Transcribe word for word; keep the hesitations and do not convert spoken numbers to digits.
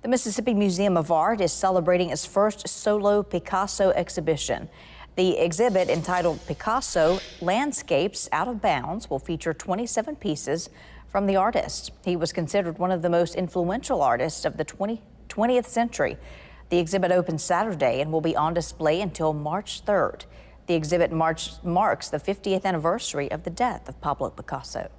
The Mississippi Museum of Art is celebrating its first solo Picasso exhibition. The exhibit, entitled Picasso Landscapes Out of Bounds, will feature twenty-seven pieces from the artist. He was considered one of the most influential artists of the twentieth century. The exhibit opens Saturday and will be on display until March third. The exhibit marks the fiftieth anniversary of the death of Pablo Picasso.